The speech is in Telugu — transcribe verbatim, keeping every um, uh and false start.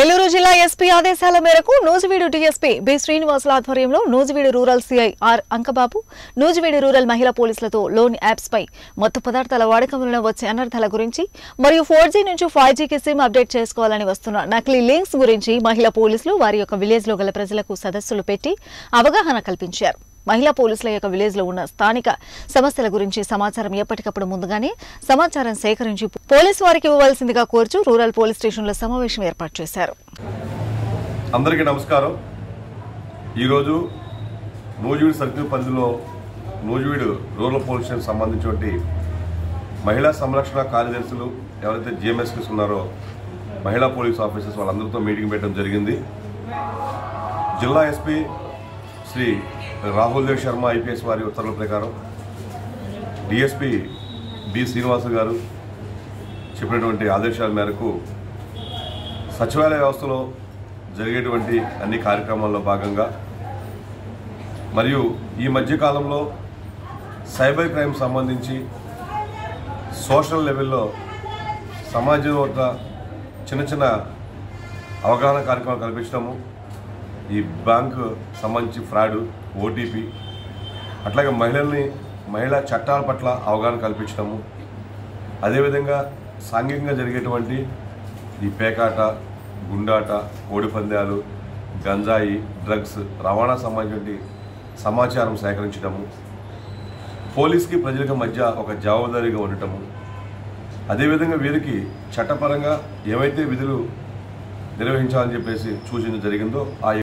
ఏలూరు జిల్లా ఎస్పీ ఆదేశాల మేరకు నూజివీడు డీఎస్పీ బి శ్రీనివాస్ ఆధ్వర్యంలో Nuzvid rural CI R Ankababu Nuzvid rural మహిళా పోలీసులతో లోన్ యాప్స్ పై మత్తు పదార్థాల వాడకంలో వచ్చే అనర్థాల గురించి మరియు ఫోర్ జీ నుంచి ఫైవ్ జీ కి సిమ్ అప్డేట్ చేసుకోవాలని వస్తున్న నకిలీ లింక్స్ గురించి మహిళా పోలీసులు వారి యొక్క విలేజ్ లో గల ప్రజలకు సదస్సులు పెట్టి అవగాహన కల్పించారు। మహిళా పోలీసుల యొక్క విలేజ్ లో ఉన్న స్థానిక సమస్యల గురించి సమాచారం ఎప్పటికప్పుడు ముందుగానే సమాచారం సేకరించి పోలీస్ వారికి ఇవ్వాల్సిందిగా కోర్చు రూరల్ పోలీస్ స్టేషన్లో సమావేశం ఏర్పాటు చేశారు। అందరికీ నమస్కారం। ఈ రోజు నూజివీడు సర్కిల్ పరిధిలో నూజివీడు రూరల్ పోలీస్ స్టేషన్ సంబంధించినటువంటి మహిళా సంరక్షణ కార్యదర్శులు ఎవరైతే జీఎంఎస్కి ఉన్నారో మహిళా పోలీస్ ఆఫీసర్స్ వాళ్ళందరితో మీటింగ్ పెట్టడం జరిగింది। జిల్లా ఎస్పీ श्री राहुल देव शर्मा आईपीएस वारी उत्तर प्रकार डीएसपी बी श्रीनिवास गारू चेप्पिनटुवंटि आदेशाल मेరకు సచివాలయ వ్యవస్థలో జరిగేటువంటి అన్ని కార్యక్రమాల్లో భాగంగా మరియు ఈ మధ్య కాలంలో సైబర్ క్రైమ్ సంబంధించి సోషల్ లెవెల్లో సమాజం వద్ద చిన్న చిన్న అవగాహన కార్యక్రమాలు కల్పించడము ఈ బ్యాంక్ సంబంధించి ఫ్రాడ్ ఓటీపీ అట్లాగే మహిళల్ని మహిళా చట్టాల పట్ల అవగాహన కల్పించడము అదేవిధంగా సాంఘికంగా జరిగేటువంటి ఈ పేకాట గుండాట ఓడిపందాలు గంజాయి డ్రగ్స్ రవాణా సంబంధించి సమాచారం సేకరించడము పోలీస్కి ప్రజలకు మధ్య ఒక జవాబుదారీగా ఉండటము అదేవిధంగా వీరికి చట్టపరంగా ఏవైతే విధులు నిర్వహించాలని చెప్పేసి సూచన జరిగిందో ఆ